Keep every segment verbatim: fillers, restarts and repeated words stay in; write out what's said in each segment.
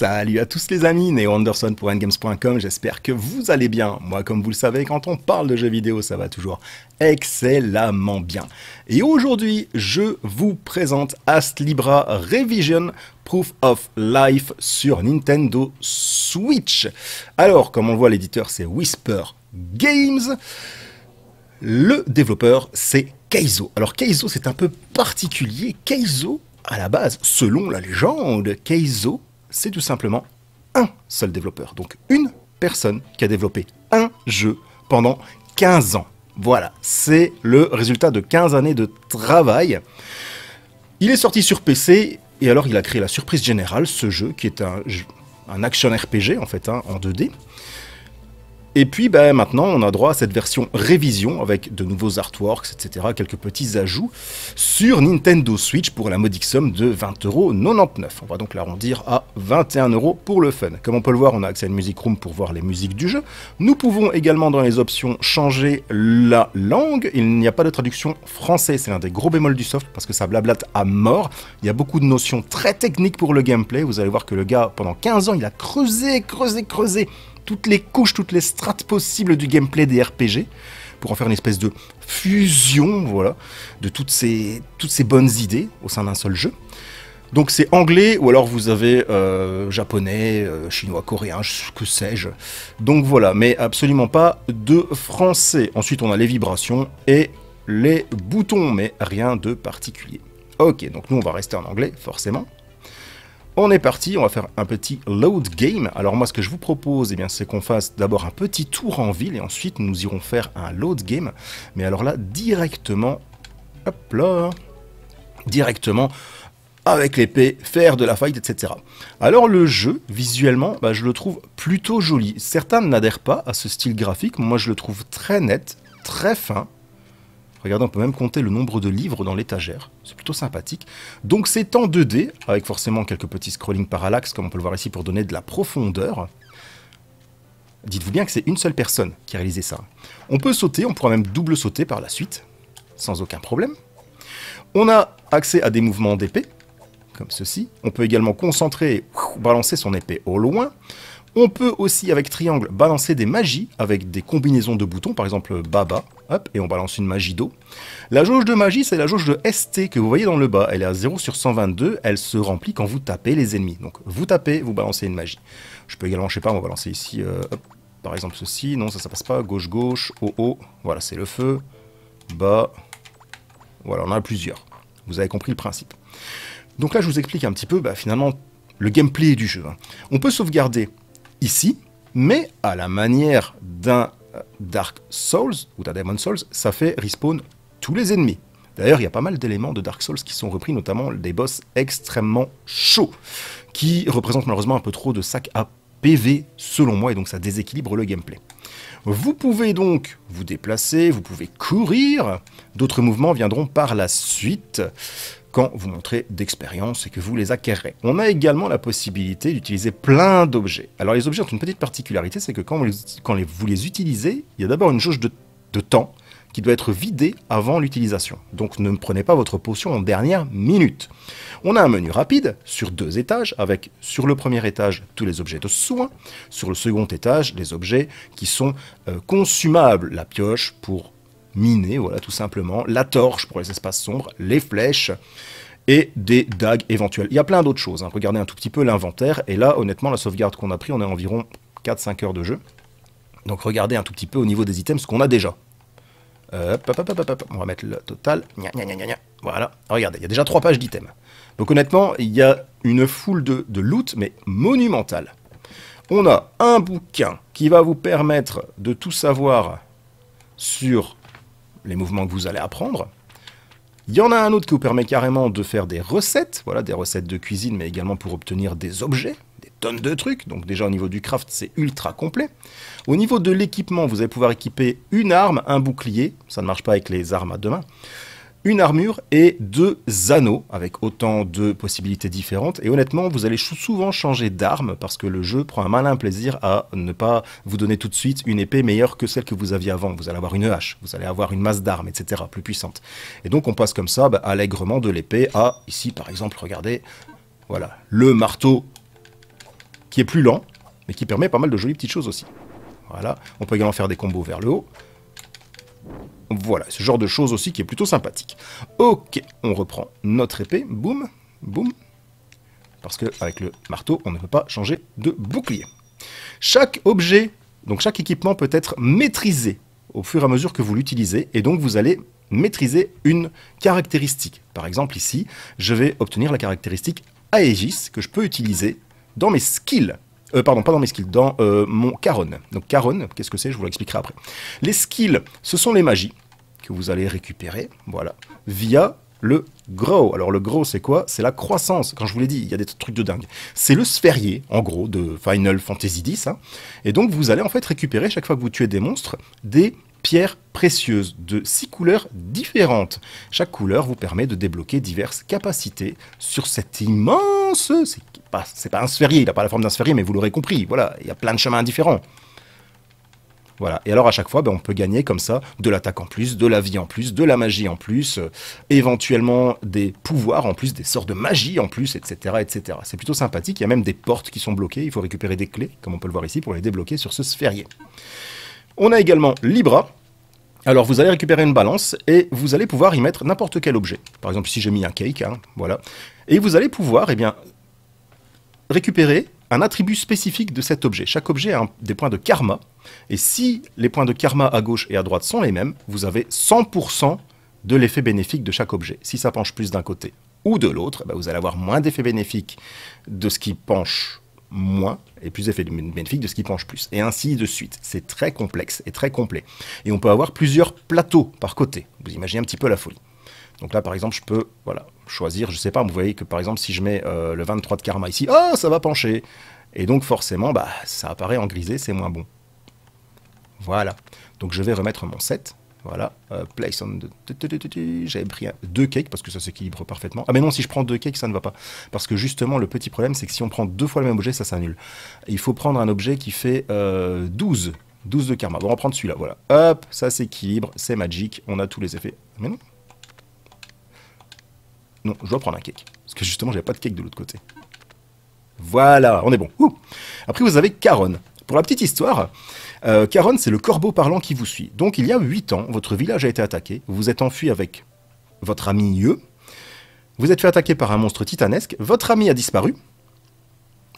Salut à tous les amis, Néo Anderson pour N Games point com, j'espère que vous allez bien. Moi, comme vous le savez, quand on parle de jeux vidéo, ça va toujours excellemment bien. Et aujourd'hui, je vous présente Astlibra Revision Proof of Life sur Nintendo Switch. Alors, comme on le voit, l'éditeur, c'est Whisper Games. Le développeur, c'est Keizo. Alors, Keizo, c'est un peu particulier. Keizo, à la base, selon la légende, Keizo, c'est tout simplement un seul développeur. Donc une personne qui a développé un jeu pendant quinze ans. Voilà, c'est le résultat de quinze années de travail. Il est sorti sur P C, et alors il a créé la surprise générale, ce jeu, qui est un, un action R P G, en fait, hein, en deux D. Et puis ben, maintenant, on a droit à cette version révision, avec de nouveaux artworks, et cetera, quelques petits ajouts, sur Nintendo Switch pour la modique somme de vingt euros quatre-vingt-dix-neuf. On va donc l'arrondir à vingt et un euros pour le fun. Comme on peut le voir, on a accès à une music room pour voir les musiques du jeu. Nous pouvons également, dans les options, changer la langue. Il n'y a pas de traduction français, c'est l'un des gros bémols du soft, parce que ça blablate à mort. Il y a beaucoup de notions très techniques pour le gameplay. Vous allez voir que le gars, pendant quinze ans, il a creusé, creusé, creusé toutes les couches, toutes les strates possibles du gameplay des R P G, pour en faire une espèce de fusion, voilà, de toutes ces, toutes ces bonnes idées au sein d'un seul jeu. Donc c'est anglais, ou alors vous avez euh, japonais, euh, chinois, coréen, que sais-je. Donc voilà, mais absolument pas de français. Ensuite on a les vibrations et les boutons, mais rien de particulier. Ok, donc nous on va rester en anglais, forcément. On est parti, on va faire un petit load game. Alors moi ce que je vous propose, eh bien, c'est qu'on fasse d'abord un petit tour en ville et ensuite nous irons faire un load game. Mais alors là, directement, hop là, directement avec l'épée, faire de la fight, et cetera. Alors le jeu, visuellement, bah, je le trouve plutôt joli. Certains n'adhèrent pas à ce style graphique, moi je le trouve très net, très fin. Regardez, on peut même compter le nombre de livres dans l'étagère. C'est plutôt sympathique. Donc c'est en deux D, avec forcément quelques petits scrolling parallaxes, comme on peut le voir ici, pour donner de la profondeur. Dites-vous bien que c'est une seule personne qui a réalisé ça. On peut sauter, on pourra même double sauter par la suite, sans aucun problème. On a accès à des mouvements d'épée, comme ceci. On peut également concentrer et balancer son épée au loin. On peut aussi, avec triangle, balancer des magies avec des combinaisons de boutons, par exemple Baba, hop, et on balance une magie d'eau. La jauge de magie, c'est la jauge de S T que vous voyez dans le bas. Elle est à zéro sur cent vingt-deux, elle se remplit quand vous tapez les ennemis. Donc vous tapez, vous balancez une magie. Je peux également, je sais pas, on va balancer ici, euh, hop, par exemple ceci. Non, ça, ça passe pas. Gauche-gauche, haut-haut. Voilà, c'est le feu. Bas. Voilà, on en a plusieurs. Vous avez compris le principe. Donc là, je vous explique un petit peu, bah, finalement, le gameplay du jeu. On peut sauvegarder ici, mais à la manière d'un Dark Souls ou d'un Demon Souls, ça fait respawn tous les ennemis. D'ailleurs, il y a pas mal d'éléments de Dark Souls qui sont repris, notamment des boss extrêmement chauds, qui représentent malheureusement un peu trop de sacs à P V, selon moi, et donc ça déséquilibre le gameplay. Vous pouvez donc vous déplacer, vous pouvez courir, d'autres mouvements viendront par la suite, quand vous montrez d'expérience et que vous les acquérez. On a également la possibilité d'utiliser plein d'objets. Alors les objets ont une petite particularité, c'est que quand, vous les, quand les, vous les utilisez, il y a d'abord une jauge de, de temps qui doit être vidée avant l'utilisation. Donc ne prenez pas votre potion en dernière minute. On a un menu rapide sur deux étages, avec sur le premier étage tous les objets de soins, sur le second étage les objets qui sont euh, consumables, la pioche pour miner, voilà, tout simplement, la torche pour les espaces sombres, les flèches et des dagues éventuelles. Il y a plein d'autres choses, hein. Regardez un tout petit peu l'inventaire, et là, honnêtement, la sauvegarde qu'on a pris, on est à environ quatre à cinq heures de jeu. Donc regardez un tout petit peu au niveau des items ce qu'on a déjà. Euh, hop, hop, hop, hop, hop. On va mettre le total. Gna, gna, gna, gna. Voilà, regardez, il y a déjà trois pages d'items. Donc honnêtement, il y a une foule de, de loot, mais monumentale. On a un bouquin qui va vous permettre de tout savoir sur les mouvements que vous allez apprendre. Il y en a un autre qui vous permet carrément de faire des recettes, voilà, des recettes de cuisine, mais également pour obtenir des objets, des tonnes de trucs. Donc déjà au niveau du craft, c'est ultra complet. Au niveau de l'équipement, vous allez pouvoir équiper une arme, un bouclier, ça ne marche pas avec les armes à deux mains, une armure et deux anneaux, avec autant de possibilités différentes. Et honnêtement, vous allez souvent changer d'arme, parce que le jeu prend un malin plaisir à ne pas vous donner tout de suite une épée meilleure que celle que vous aviez avant. Vous allez avoir une hache, vous allez avoir une masse d'armes, et cetera, plus puissante. Et donc on passe comme ça, bah, allègrement de l'épée à, ici par exemple, regardez, voilà, le marteau qui est plus lent, mais qui permet pas mal de jolies petites choses aussi. Voilà, on peut également faire des combos vers le haut. Voilà, ce genre de choses aussi qui est plutôt sympathique. Ok, on reprend notre épée, boum, boum. Parce qu'avec le marteau, on ne peut pas changer de bouclier. Chaque objet, donc chaque équipement peut être maîtrisé au fur et à mesure que vous l'utilisez. Et donc vous allez maîtriser une caractéristique. Par exemple ici, je vais obtenir la caractéristique Aegis que je peux utiliser dans mes skills. Euh, pardon, pas dans mes skills, dans euh, mon Karon. Donc Karon, qu'est-ce que c'est? Je vous l'expliquerai après. Les skills, ce sont les magies que vous allez récupérer, voilà, via le grow. Alors le grow, c'est quoi? C'est la croissance. Quand je vous l'ai dit, il y a des trucs de dingue. C'est le sphérié, en gros, de Final Fantasy X. Hein. Et donc vous allez en fait récupérer, chaque fois que vous tuez des monstres, des pierres précieuses de six couleurs différentes. Chaque couleur vous permet de débloquer diverses capacités sur cette immense... C'est pas, pas un sphérié, il n'a pas la forme d'un sphérié, mais vous l'aurez compris, voilà, il y a plein de chemins différents. Voilà, et alors à chaque fois, ben, on peut gagner comme ça de l'attaque en plus, de la vie en plus, de la magie en plus, euh, éventuellement des pouvoirs en plus, des sorts de magie en plus, et cetera et cetera. C'est plutôt sympathique, il y a même des portes qui sont bloquées, il faut récupérer des clés, comme on peut le voir ici, pour les débloquer sur ce sphérié. On a également Libra. Alors vous allez récupérer une balance et vous allez pouvoir y mettre n'importe quel objet. Par exemple ici j'ai mis un cake, hein, voilà. Et vous allez pouvoir eh bien, récupérer un attribut spécifique de cet objet. Chaque objet a un, des points de karma. Et si les points de karma à gauche et à droite sont les mêmes, vous avez cent pour cent de l'effet bénéfique de chaque objet. Si ça penche plus d'un côté ou de l'autre, eh vous allez avoir moins d'effets bénéfiques de ce qui penche moins et plus effet bénéfique de ce qui penche plus. Et ainsi de suite. C'est très complexe et très complet. Et on peut avoir plusieurs plateaux par côté. Vous imaginez un petit peu la folie. Donc là, par exemple, je peux voilà, choisir, je sais pas, vous voyez que par exemple, si je mets euh, le vingt-trois de karma ici, oh, ça va pencher. Et donc forcément, bah, ça apparaît en grisé, c'est moins bon. Voilà. Donc je vais remettre mon sept. Voilà. Euh, place on... J'avais pris un... deux cakes parce que ça s'équilibre parfaitement. Ah mais non, si je prends deux cakes, ça ne va pas. Parce que justement, le petit problème, c'est que si on prend deux fois le même objet, ça s'annule. Il faut prendre un objet qui fait euh, douze. douze de karma. Bon, on va prendre celui-là. Voilà. Hop, ça s'équilibre. C'est magique. On a tous les effets. Mais non. Non, je dois prendre un cake. Parce que justement, j'avais pas de cake de l'autre côté. Voilà, on est bon. Ouh. Après, vous avez Karon. Pour la petite histoire, euh, Karon, c'est le corbeau parlant qui vous suit. Donc, il y a huit ans, votre village a été attaqué. Vous vous êtes enfui avec votre ami Yeux. Vous êtes fait attaquer par un monstre titanesque. Votre ami a disparu.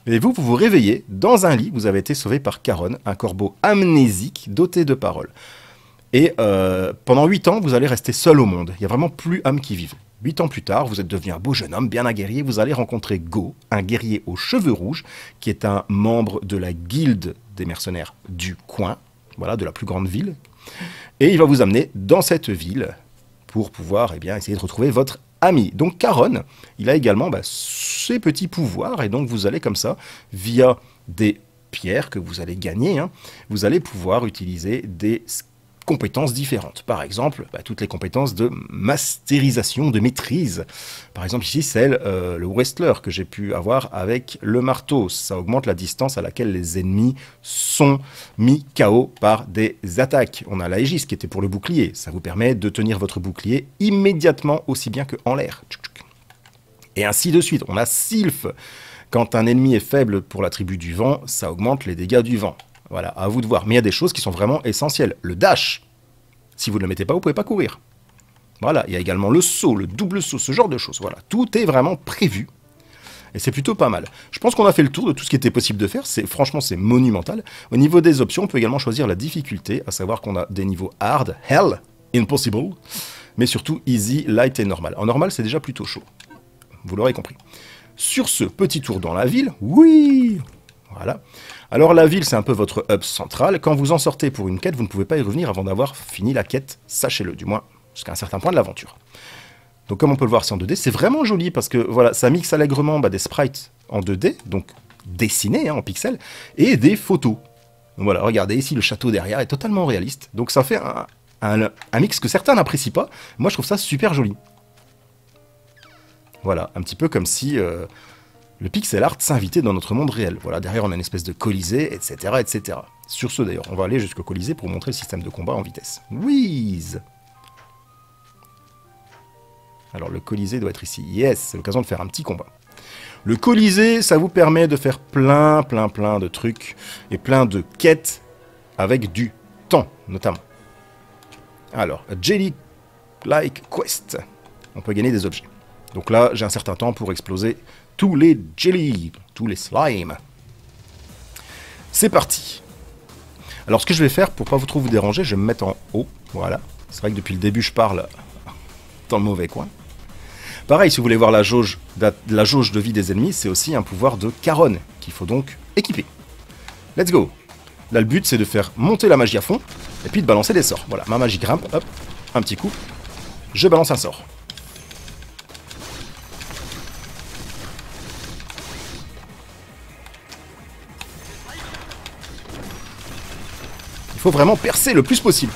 Et vous, vous vous réveillez dans un lit. Vous avez été sauvé par Karon, un corbeau amnésique doté de paroles. Et euh, pendant huit ans, vous allez rester seul au monde. Il n'y a vraiment plus âme qui vive. huit ans plus tard, vous êtes devenu un beau jeune homme, bien aguerri, vous allez rencontrer Go, un guerrier aux cheveux rouges, qui est un membre de la guilde des mercenaires du coin, voilà, de la plus grande ville. Et il va vous amener dans cette ville pour pouvoir eh bien, essayer de retrouver votre ami. Donc Karon, il a également bah, ses petits pouvoirs, et donc vous allez comme ça, via des pierres que vous allez gagner, hein, vous allez pouvoir utiliser des compétences différentes. Par exemple, bah, toutes les compétences de masterisation, de maîtrise. Par exemple, ici, celle, euh, le wrestler que j'ai pu avoir avec le marteau. Ça augmente la distance à laquelle les ennemis sont mis K O par des attaques. On a l'Aegis qui était pour le bouclier. Ça vous permet de tenir votre bouclier immédiatement aussi bien qu'en l'air. Et ainsi de suite. On a Sylph. Quand un ennemi est faible pour l'attribut du vent, ça augmente les dégâts du vent. Voilà, à vous de voir. Mais il y a des choses qui sont vraiment essentielles. Le dash, si vous ne le mettez pas, vous ne pouvez pas courir. Voilà, il y a également le saut, le double saut, ce genre de choses. Voilà, tout est vraiment prévu. Et c'est plutôt pas mal. Je pense qu'on a fait le tour de tout ce qui était possible de faire. C'est, franchement, c'est monumental. Au niveau des options, on peut également choisir la difficulté, à savoir qu'on a des niveaux hard, hell, impossible, mais surtout easy, light et normal. En normal, c'est déjà plutôt chaud. Vous l'aurez compris. Sur ce, petit tour dans la ville. Oui! Voilà. Alors la ville, c'est un peu votre hub central. Quand vous en sortez pour une quête, vous ne pouvez pas y revenir avant d'avoir fini la quête, sachez-le, du moins, jusqu'à un certain point de l'aventure. Donc comme on peut le voir, c'est en deux D, c'est vraiment joli parce que voilà, ça mixe allègrement bah, des sprites en deux D, donc dessinés hein, en pixels, et des photos. Donc, voilà, regardez ici, le château derrière est totalement réaliste. Donc ça fait un, un, un mix que certains n'apprécient pas. Moi, je trouve ça super joli. Voilà, un petit peu comme si... Euh, le pixel art s'invitait dans notre monde réel. Voilà, derrière on a une espèce de Colisée, et cetera, et cetera. Sur ce d'ailleurs, on va aller jusqu'au Colisée pour montrer le système de combat en vitesse. Whiz. Alors le Colisée doit être ici. Yes, c'est l'occasion de faire un petit combat. Le Colisée, ça vous permet de faire plein, plein, plein de trucs et plein de quêtes avec du temps, notamment. Alors, Jelly Like Quest. On peut gagner des objets. Donc là, j'ai un certain temps pour exploser tous les jelly, tous les slimes. C'est parti. Alors, ce que je vais faire, pour pas vous trop vous déranger, je vais me mettre en haut. Voilà. C'est vrai que depuis le début, je parle dans le mauvais coin. Pareil, si vous voulez voir la jauge, la jauge de vie des ennemis, c'est aussi un pouvoir de Karon qu'il faut donc équiper. Let's go. Là, le but, c'est de faire monter la magie à fond et puis de balancer des sorts. Voilà, ma magie grimpe, hop, un petit coup, je balance un sort. Il faut vraiment percer le plus possible.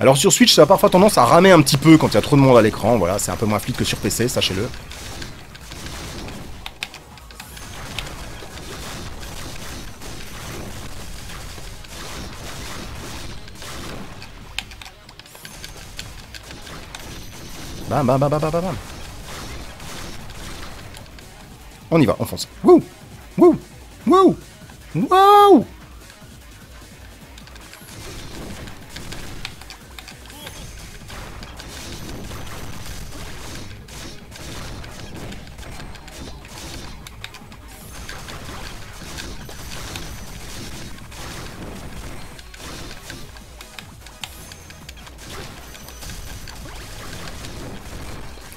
Alors sur Switch, ça a parfois tendance à ramer un petit peu quand il y a trop de monde à l'écran. Voilà, c'est un peu moins fluide que sur P C, sachez-le. Bam, bam, bam, bam, bam, bam. On y va, on fonce. Wouh, wouh, wouh, wouh.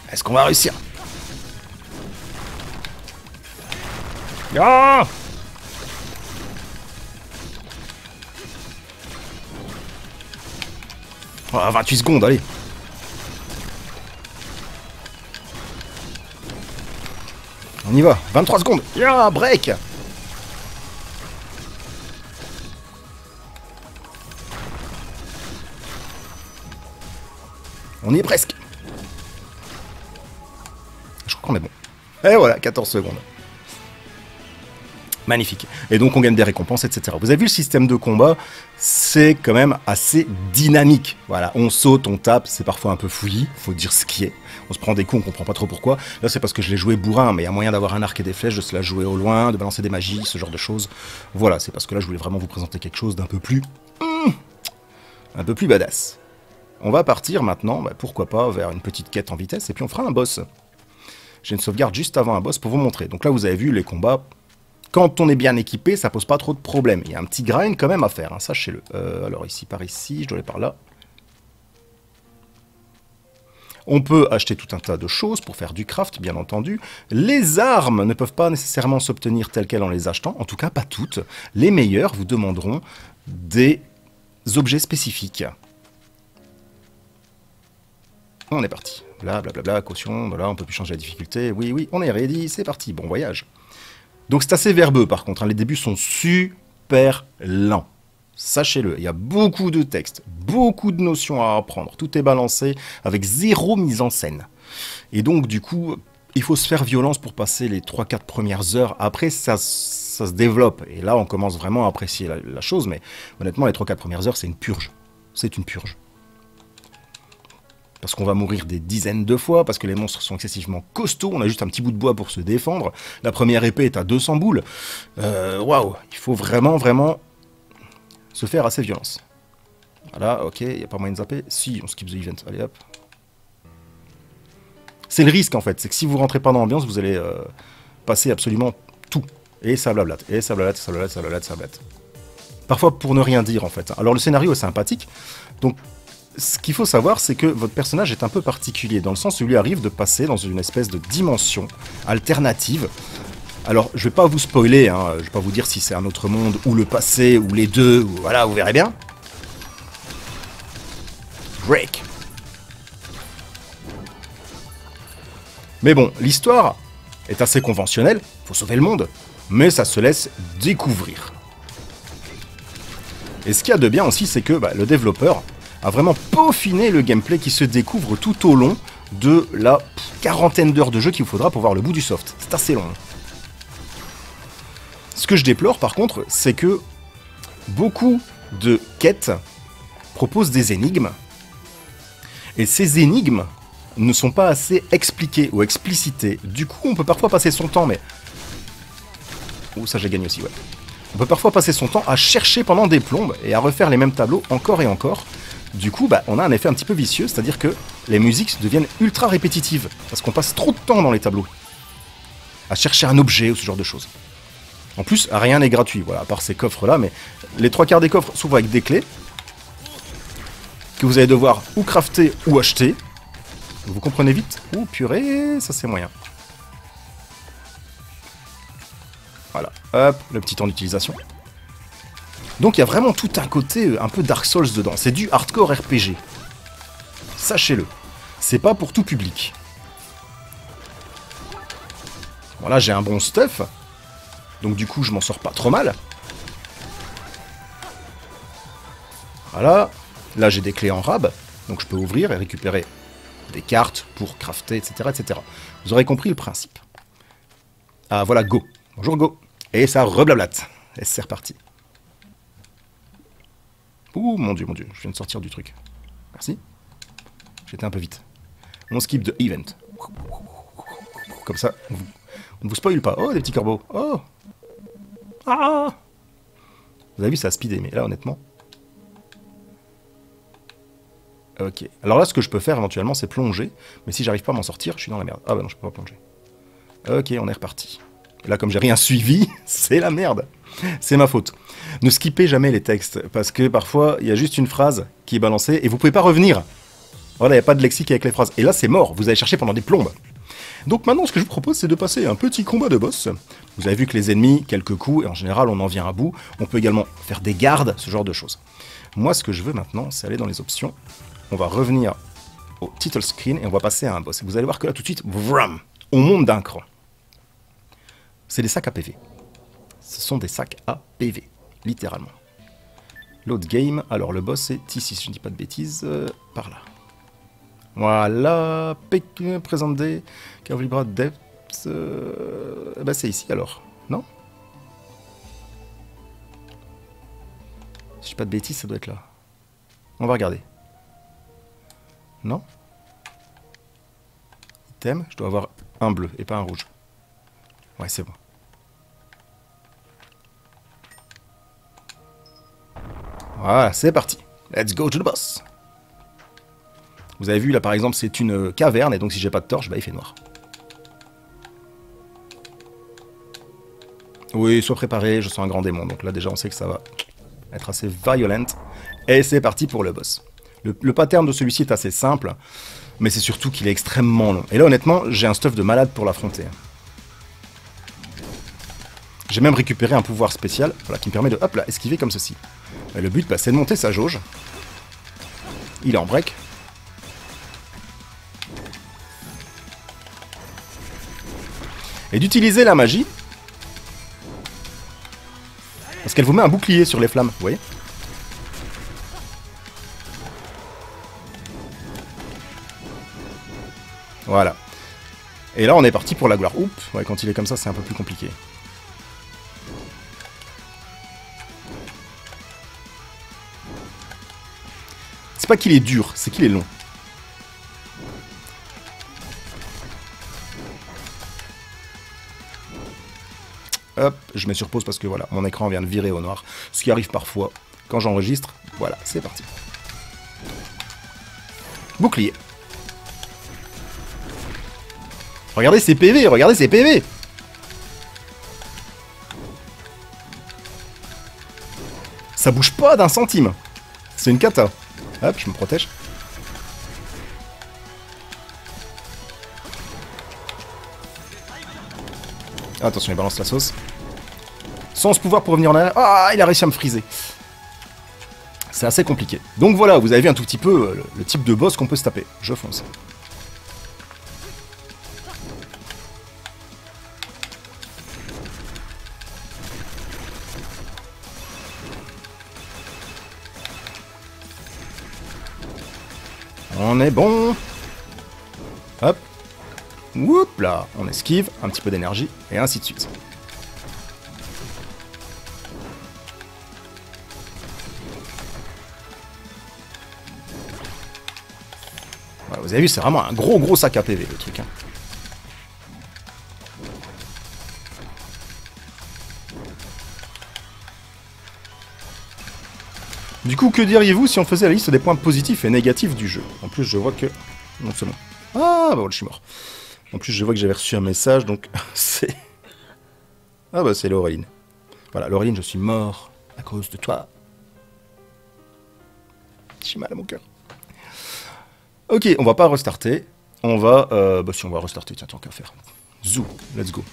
Est-ce qu'on va réussir? Ah! Oh, vingt-huit secondes, allez! On y va, vingt-trois secondes! Yeah, break! On y est presque! On est bon. Et voilà, quatorze secondes. Magnifique. Et donc on gagne des récompenses, et cetera. Vous avez vu le système de combat, c'est quand même assez dynamique. Voilà, on saute, on tape, c'est parfois un peu fouillis, faut dire ce qui est. On se prend des coups, on comprend pas trop pourquoi. Là c'est parce que je l'ai joué bourrin, mais il y a moyen d'avoir un arc et des flèches, de se la jouer au loin, de balancer des magies, ce genre de choses. Voilà, c'est parce que là je voulais vraiment vous présenter quelque chose d'un peu plus... Mmh, un peu plus badass. On va partir maintenant, bah, pourquoi pas, vers une petite quête en vitesse, et puis on fera un boss. J'ai une sauvegarde juste avant un boss pour vous montrer. Donc là, vous avez vu, les combats, quand on est bien équipé, ça pose pas trop de problèmes. Il y a un petit grind quand même à faire, hein, sachez-le. Euh, alors ici, par ici, je dois aller par là. On peut acheter tout un tas de choses pour faire du craft, bien entendu. Les armes ne peuvent pas nécessairement s'obtenir telles quelles en les achetant, en tout cas pas toutes. Les meilleures vous demanderont des objets spécifiques. On est parti. Bla bla bla bla, caution, voilà, on peut plus changer la difficulté. Oui, oui, on est ready, c'est parti, bon voyage. Donc c'est assez verbeux par contre, hein, les débuts sont super lents. Sachez-le, il y a beaucoup de textes, beaucoup de notions à apprendre. Tout est balancé avec zéro mise en scène. Et donc du coup, il faut se faire violence pour passer les trois quatre premières heures. Après, ça, ça se développe. Et là, on commence vraiment à apprécier la, la chose. Mais honnêtement, les trois quatre premières heures, c'est une purge. C'est une purge. Parce qu'on va mourir des dizaines de fois, parce que les monstres sont excessivement costauds, on a juste un petit bout de bois pour se défendre, la première épée est à deux cents boules. Waouh, wow, il faut vraiment, vraiment se faire assez violence. Voilà, ok, il n'y a pas moyen de zapper. Si, on skip the event, allez hop. C'est le risque en fait, c'est que si vous rentrez pas dans l'ambiance, vous allez euh, passer absolument tout. Et ça blablate, et ça blablate, ça blablate, ça blablate, ça blablate. Parfois pour ne rien dire en fait. Alors le scénario est sympathique, donc... Ce qu'il faut savoir, c'est que votre personnage est un peu particulier, dans le sens où il lui arrive de passer dans une espèce de dimension alternative. Alors, je vais pas vous spoiler, hein, je vais pas vous dire si c'est un autre monde, ou le passé, ou les deux, ou voilà, vous verrez bien. Break. Mais bon, l'histoire est assez conventionnelle, faut sauver le monde, mais ça se laisse découvrir. Et ce qu'il y a de bien aussi, c'est que bah, le développeur... a vraiment peaufiné le gameplay qui se découvre tout au long de la quarantaine d'heures de jeu qu'il vous faudra pour voir le bout du soft. C'est assez long. Ce que je déplore par contre, c'est que beaucoup de quêtes proposent des énigmes et ces énigmes ne sont pas assez expliquées ou explicitées. Du coup, on peut parfois passer son temps, mais... Ouh, ça, je les gagne aussi, ouais. On peut parfois passer son temps à chercher pendant des plombes et à refaire les mêmes tableaux encore et encore. Du coup, bah, on a un effet un petit peu vicieux, c'est-à-dire que les musiques deviennent ultra répétitives, parce qu'on passe trop de temps dans les tableaux, à chercher un objet ou ce genre de choses. En plus, rien n'est gratuit, voilà, à part ces coffres-là, mais les trois quarts des coffres s'ouvrent avec des clés, que vous allez devoir ou crafter ou acheter. Vous comprenez vite. Ouh, purée, ça c'est moyen. Voilà, hop, le petit temps d'utilisation. Donc il y a vraiment tout un côté un peu Dark Souls dedans. C'est du hardcore R P G. Sachez-le, c'est pas pour tout public. Bon, là j'ai un bon stuff, donc du coup je m'en sors pas trop mal. Voilà, là j'ai des clés en rab, donc je peux ouvrir et récupérer des cartes pour crafter, et cetera, et cetera. Vous aurez compris le principe. Ah voilà, Go. Bonjour Go. Et ça reblablate. Et c'est reparti. Ouh, mon dieu, mon dieu, je viens de sortir du truc. Merci. J'étais un peu vite. On skip de event. Comme ça, on vous, on vous spoil pas. Oh, des petits corbeaux. Oh. Ah. Vous avez vu, ça a speedé, mais là, honnêtement... Ok. Alors là, ce que je peux faire éventuellement, c'est plonger. Mais si j'arrive pas à m'en sortir, je suis dans la merde. Ah bah non, je peux pas plonger. Ok, on est reparti. Et là, comme j'ai rien suivi, c'est la merde. C'est ma faute. Ne skippez jamais les textes, parce que parfois, il y a juste une phrase qui est balancée et vous pouvez pas revenir. Voilà, il n'y a pas de lexique avec les phrases. Et là, c'est mort. Vous allez chercher pendant des plombes. Donc maintenant, ce que je vous propose, c'est de passer un petit combat de boss. Vous avez vu que les ennemis, quelques coups, et en général, on en vient à bout. On peut également faire des gardes, ce genre de choses. Moi, ce que je veux maintenant, c'est aller dans les options. On va revenir au title screen et on va passer à un boss. Vous allez voir que là, tout de suite, vram, on monte d'un cran. C'est des sacs à P V. Ce sont des sacs à P V, littéralement. L'autre game, alors le boss est ici, si je ne dis pas de bêtises, euh, par là. Voilà, P Q, présente des Carvibra Depths, euh, bah c'est ici alors, non? Si je ne dis pas de bêtises, ça doit être là. On va regarder. Non? Item, je dois avoir un bleu et pas un rouge. Ouais, c'est bon. Voilà, c'est parti. Let's go to the boss. Vous avez vu, là, par exemple, c'est une caverne, et donc si j'ai pas de torche, bah il fait noir. Oui, sois préparé, je sens un grand démon. Donc là, déjà, on sait que ça va être assez violent. Et c'est parti pour le boss. Le, le pattern de celui-ci est assez simple, mais c'est surtout qu'il est extrêmement long. Et là, honnêtement, j'ai un stuff de malade pour l'affronter. J'ai même récupéré un pouvoir spécial, voilà, qui me permet de, hop là, esquiver comme ceci. Et le but, bah, c'est de monter sa jauge. Il est en break. Et d'utiliser la magie. Parce qu'elle vous met un bouclier sur les flammes, vous voyez ? Voilà. Et là, on est parti pour la gloire. Oups, ouais, quand il est comme ça, c'est un peu plus compliqué. C'est pas qu'il est dur, c'est qu'il est long. Hop, je me surpose parce que voilà, mon écran vient de virer au noir. Ce qui arrive parfois quand j'enregistre. Voilà, c'est parti. Bouclier. Regardez ces P V, regardez ces P V. Ça bouge pas d'un centime. C'est une cata. Hop, je me protège. Attention, il balance la sauce. Sans ce pouvoir pour revenir en arrière. Ah, il a réussi à me friser. C'est assez compliqué. Donc voilà, vous avez vu un tout petit peu le, le type de boss qu'on peut se taper. Je fonce. On est bon. Hop. Oups là. On esquive, un petit peu d'énergie, et ainsi de suite. Vous avez vu, c'est vraiment un gros gros sac à P V le truc. Hein. Du coup, que diriez-vous si on faisait la liste des points positifs et négatifs du jeu? En plus, je vois que... Non, c'est bon. Ah, bah voilà, je suis mort. En plus, je vois que j'avais reçu un message, donc c'est... Ah bah, c'est Laureline. Voilà, Laureline, je suis mort à cause de toi. J'ai mal à mon cœur. Ok, on va pas restarter. On va... Euh, bah si, on va restarter, tiens, tant qu'à faire. Zou, let's go.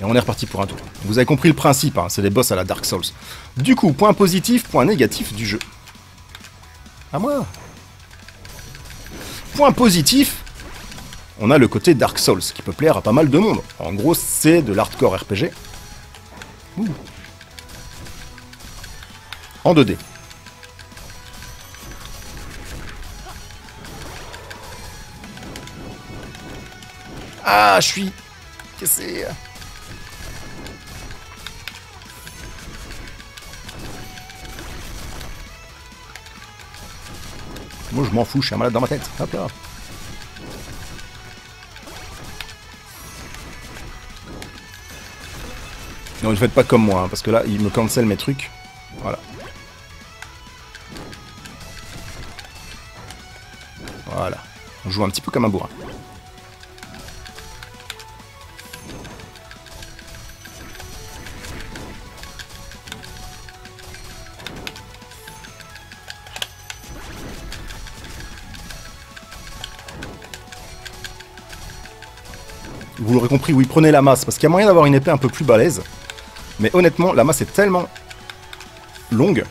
Et on est reparti pour un tour. Vous avez compris le principe, hein, c'est des boss à la Dark Souls. Du coup, point positif, point négatif du jeu. À moi. Point positif, on a le côté Dark Souls, qui peut plaire à pas mal de monde. En gros, c'est de l'hardcore R P G. Ouh. En deux D. Ah, je suis... Qu'est-ce que c'est ? Moi je m'en fous, je suis un malade dans ma tête. Hop là. Non, ne faites pas comme moi, hein, parce que là, il me cancel mes trucs. Voilà. Voilà. On joue un petit peu comme un bourrin. Vous l'aurez compris, oui, prenez la masse, parce qu'il y a moyen d'avoir une épée un peu plus balèze. Mais honnêtement, la masse est tellement longue.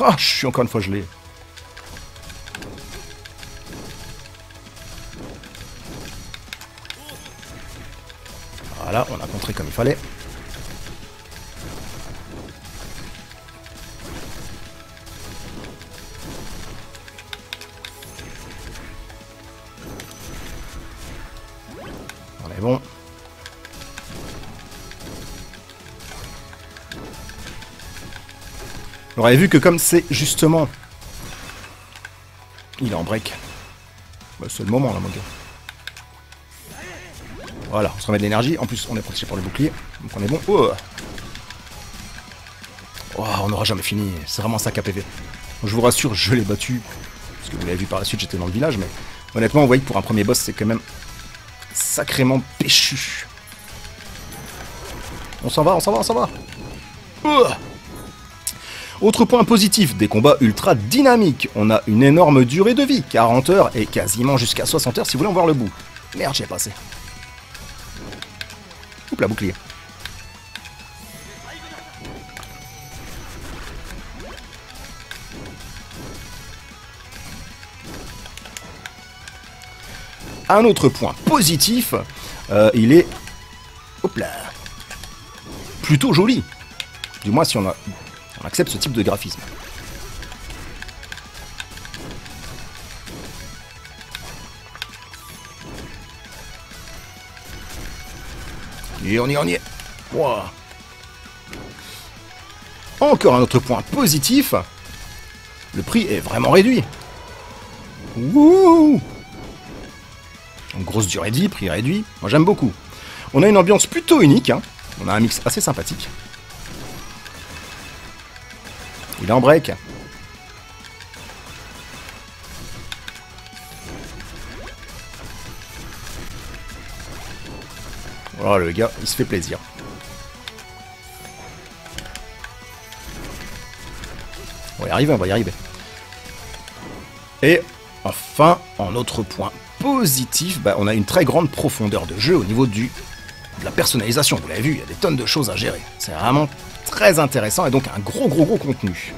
Ah, je suis encore une fois gelé. Voilà, on a contré comme il fallait. Bon. Vous aurez vu que comme c'est justement... Il est en break. Bah, c'est le moment là mon gars. Voilà, on se remet de l'énergie. En plus on est protégé par le bouclier. Donc on est bon. Oh, oh on n'aura jamais fini. C'est vraiment un sac à P V. Je vous rassure, je l'ai battu. Parce que vous l'avez vu par la suite, j'étais dans le village. Mais honnêtement, vous voyez que pour un premier boss, c'est quand même... sacrément péchu. On s'en va, on s'en va, on s'en va. Ouh. Autre point positif, des combats ultra dynamiques. On a une énorme durée de vie, quarante heures et quasiment jusqu'à soixante heures si vous voulez en voir le bout. Merde, j'ai passé. Oups, la bouclier. Un autre point positif, euh, il est, hop là, plutôt joli. Du moins si on, a, on accepte ce type de graphisme. Et on y est, on y est. Wow. Encore un autre point positif, le prix est vraiment réduit. Wouh! Donc grosse durée de vie, prix réduit, moi j'aime beaucoup. On a une ambiance plutôt unique, hein. On a un mix assez sympathique. Il est en break. Oh le gars, il se fait plaisir. On va y arriver, on va y arriver. Et enfin, en autre point positif, bah, on a une très grande profondeur de jeu au niveau du, de la personnalisation. Vous l'avez vu, il y a des tonnes de choses à gérer. C'est vraiment très intéressant et donc un gros gros gros contenu.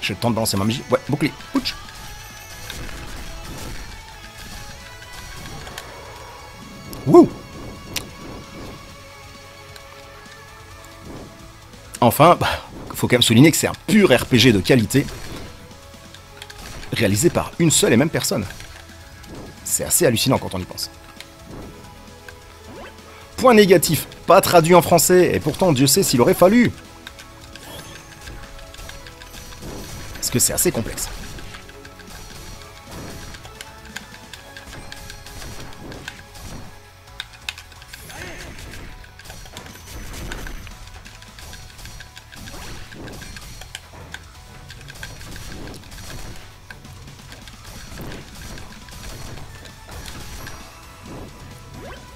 J'ai le temps de balancer ma magie. Ouais, bouclier. Ouch. Wouh. Enfin, bah, faut quand même souligner que c'est un pur R P G de qualité. Réalisé par une seule et même personne. C'est assez hallucinant quand on y pense. Point négatif, pas traduit en français, et pourtant Dieu sait s'il aurait fallu. Parce que c'est assez complexe.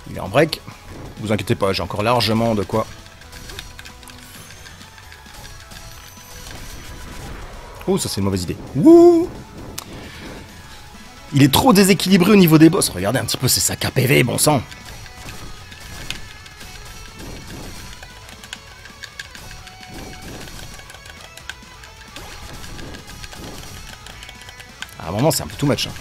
Il est en break. Vous inquiétez pas, j'ai encore largement de quoi. Oh, ça c'est une mauvaise idée. Wouh! Il est trop déséquilibré au niveau des boss. Regardez un petit peu ces sacs à P V, bon sang. À un moment, c'est un peu too much. Hein.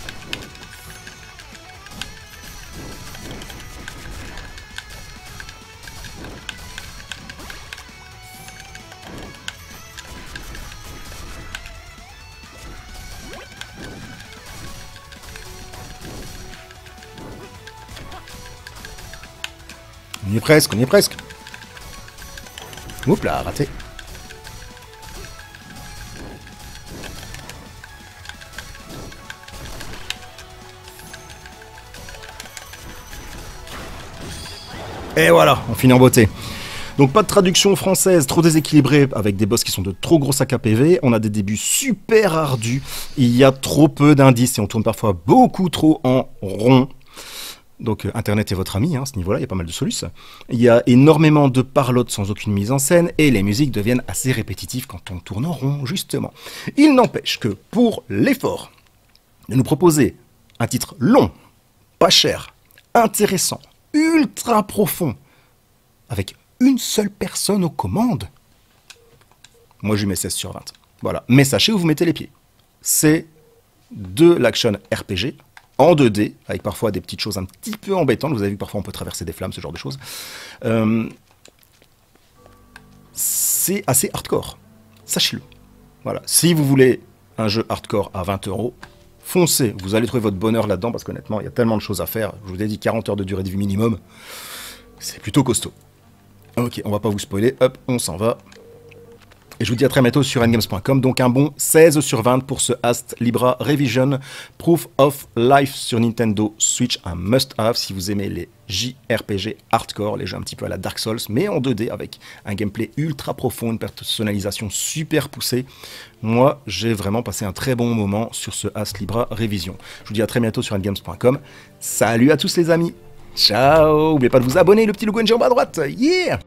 On y est presque, on y est presque. Oups là, raté. Et voilà, on finit en beauté. Donc pas de traduction française, trop déséquilibrée, avec des boss qui sont de trop gros sacs à P V. On a des débuts super ardus. Il y a trop peu d'indices et on tourne parfois beaucoup trop en rond. Donc euh, Internet est votre ami, hein, à ce niveau-là, il y a pas mal de solutions. Il y a énormément de parlotte sans aucune mise en scène, et les musiques deviennent assez répétitives quand on tourne en rond, justement. Il n'empêche que, pour l'effort de nous proposer un titre long, pas cher, intéressant, ultra profond, avec une seule personne aux commandes, moi je lui mets seize sur vingt. Voilà, mais sachez où vous mettez les pieds. C'est de l'action R P G, en deux D, avec parfois des petites choses un petit peu embêtantes. Vous avez vu, parfois on peut traverser des flammes, ce genre de choses. Euh, c'est assez hardcore, sachez-le. Voilà. Si vous voulez un jeu hardcore à vingt euros, foncez, vous allez trouver votre bonheur là-dedans, parce qu'honnêtement, il y a tellement de choses à faire. Je vous ai dit quarante heures de durée de vie minimum, c'est plutôt costaud. Ok, on va pas vous spoiler, hop, on s'en va. Et je vous dis à très bientôt sur N Games point com, donc un bon seize sur vingt pour ce Astlibra Revision Proof of Life sur Nintendo Switch, un must-have si vous aimez les J R P G hardcore, les jeux un petit peu à la Dark Souls, mais en deux D avec un gameplay ultra profond, une personnalisation super poussée. Moi, j'ai vraiment passé un très bon moment sur ce Astlibra Revision. Je vous dis à très bientôt sur N Games point com, salut à tous les amis, ciao, n'oubliez pas de vous abonner, le petit logo N G en bas à droite, yeah.